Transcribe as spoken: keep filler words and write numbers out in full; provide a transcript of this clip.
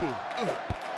Ooh. Ooh.